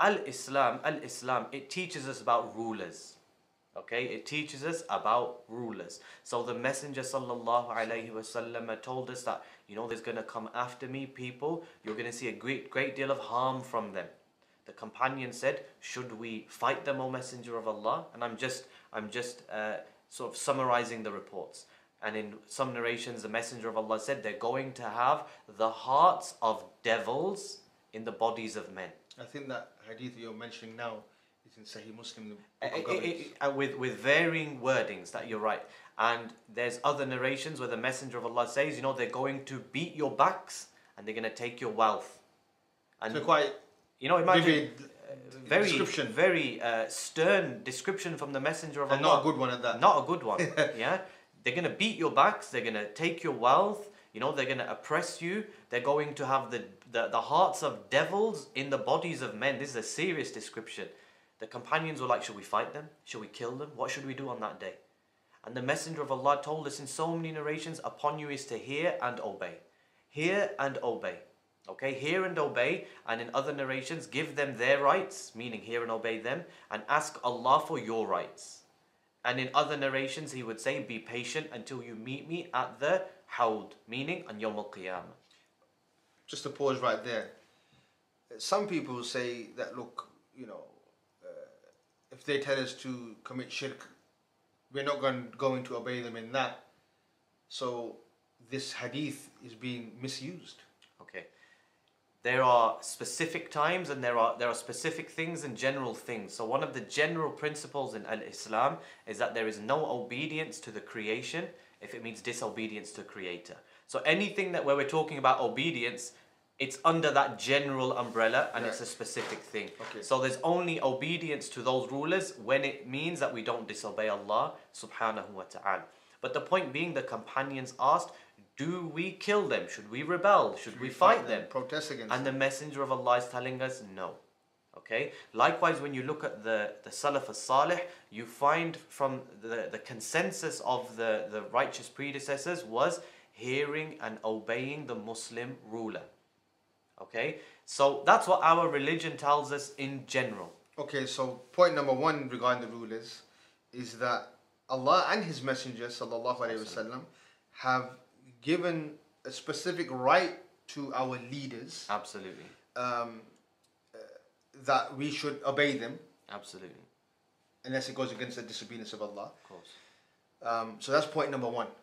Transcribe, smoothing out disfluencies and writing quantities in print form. Al Islam, it teaches us about rulers. Okay, it teaches us about rulers. So the Messenger sallallahu alaihi wasallam told us that, you know, there's going to come after me people, you're going to see a great deal of harm from them. The companion said, should we fight them, O Messenger of Allah? And I'm just sort of summarizing the reports. And in some narrations, the Messenger of Allah said they're going to have the hearts of devils in the bodies of men. I think that hadith you're mentioning now is in Sahih Muslim. With varying wordings, that you're right. And there's other narrations where the Messenger of Allah says, you know, they're going to beat your backs and they're going to take your wealth. And so quite, you know, imagine very stern description from the Messenger of Allah. And not a good one at that. Not a good one. Yeah. They're going to beat your backs, they're going to take your wealth, you know, they're going to oppress you, they're going to have the hearts of devils in the bodies of men. This is a serious description. The companions were like, should we fight them? Should we kill them? What should we do on that day? And the Messenger of Allah told us in so many narrations, upon you is to hear and obey. Hear and obey. Okay, hear and obey. And in other narrations, give them their rights, meaning hear and obey them, and ask Allah for your rights. And in other narrations, he would say, be patient until you meet me at the Haud, meaning on Yom Al-Qiyam. Just to pause right there. Some people say that, look, you know, if they tell us to commit shirk, we're not going to obey them in that. So this hadith is being misused. Okay. There are specific times and there are specific things and general things. So one of the general principles in Al-Islam is that there is no obedience to the creation if it means disobedience to creator. So anything that where we're talking about obedience, it's under that general umbrella and it's a specific thing. Okay. So there's only obedience to those rulers when it means that we don't disobey Allah subhanahu wa ta'ala. But the point being, the companions asked, do we kill them? Should we rebel? Should we fight them? Protest against them? And the Messenger of Allah is telling us no. Okay? Likewise, when you look at the Salaf as Salih, you find from the consensus of the righteous predecessors was hearing and obeying the Muslim ruler. Okay? So that's what our religion tells us in general. Okay, so point number one regarding the rulers is that Allah and His Messenger sallallahu alaihi wasallam have given a specific right to our leaders. Absolutely. That we should obey them. Absolutely. Unless it goes against the disobedience of Allah. Of course. So that's point number one.